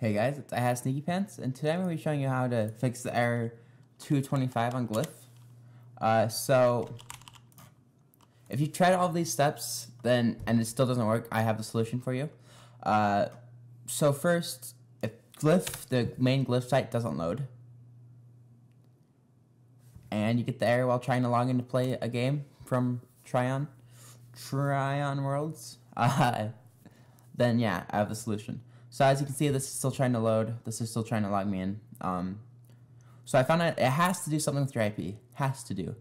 Hey guys, it's Sneaky Pants, and today I'm going to be showing you how to fix the error 225 on Glyph. So, if you tried all of these steps and it still doesn't work, I have the solution for you. So first, if Glyph, the main Glyph site, doesn't load, and you get the error while trying to log in to play a game from Trion Worlds, then yeah, I have the solution. So as you can see, this is still trying to load. This is still trying to log me in. So I found out it has to do something with your IP. Has to do.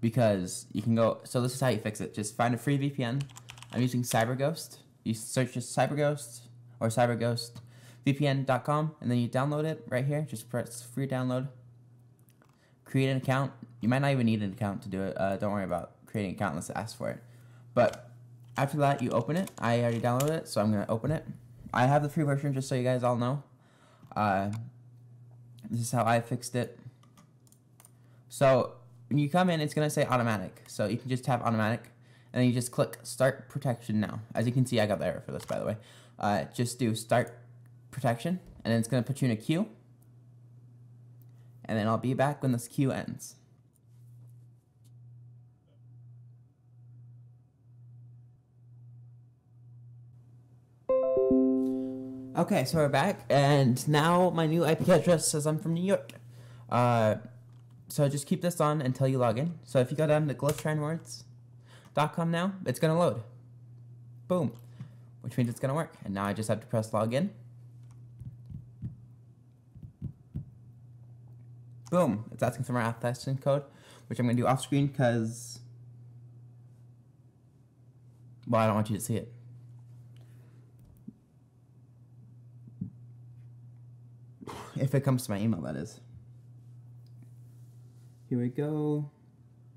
Because you can go... So this is how you fix it. Just find a free VPN. I'm using CyberGhost. You search just CyberGhost or CyberGhostVPN.com, and then you download it right here. Just press free download. Create an account. You might not even need an account to do it. Don't worry about creating an account unless it asks for it. But after that, you open it. I already downloaded it, so I'm going to open it. I have the free version just so you guys all know. This is how I fixed it. So when you come in, it's going to say automatic. So you can just tap automatic, and then you just click start protection now. As you can see, I got the error for this, by the way. Just do start protection, and then it's going to put you in a queue. And then I'll be back when this queue ends. Okay, so we're back, and now my new IP address says I'm from New York. So just keep this on until you log in. So if you go down to glyph.trionworlds.com now, it's going to load. Boom. Which means it's going to work. And now I just have to press login. Boom. It's asking for my authentication code, which I'm going to do off screen because, well, I don't want you to see it. If it comes to my email, that is. Here we go.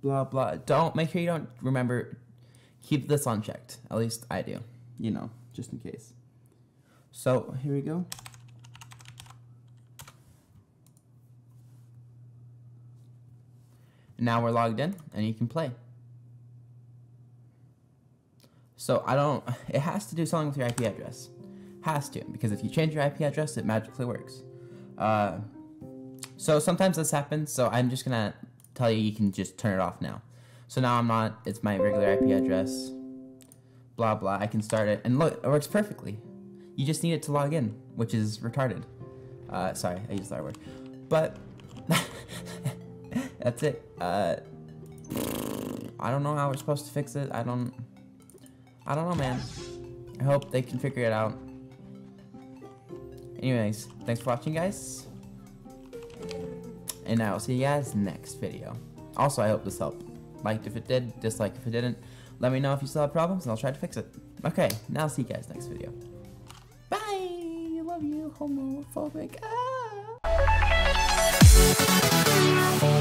Blah, blah. Don't, make sure you don't remember. Keep this unchecked. At least I do. You know, just in case. So, here we go. Now we're logged in, and you can play. So, it has to do something with your IP address. Has to, because if you change your IP address, it magically works. So sometimes this happens, so I'm just gonna tell you can just turn it off now. So now I'm not, it's my regular IP address, blah blah, I can start it, and look, it works perfectly. You just need it to log in, which is retarded. Sorry, I used that word. But, that's it. I don't know how we're supposed to fix it, I don't know, man. I hope they can figure it out. Anyways, thanks for watching, guys, and I will see you guys next video. Also, I hope this helped. Liked if it did, disliked if it didn't. Let me know if you still have problems, and I'll try to fix it. Okay, now I'll see you guys next video. Bye! I love you, homophobic. Ah!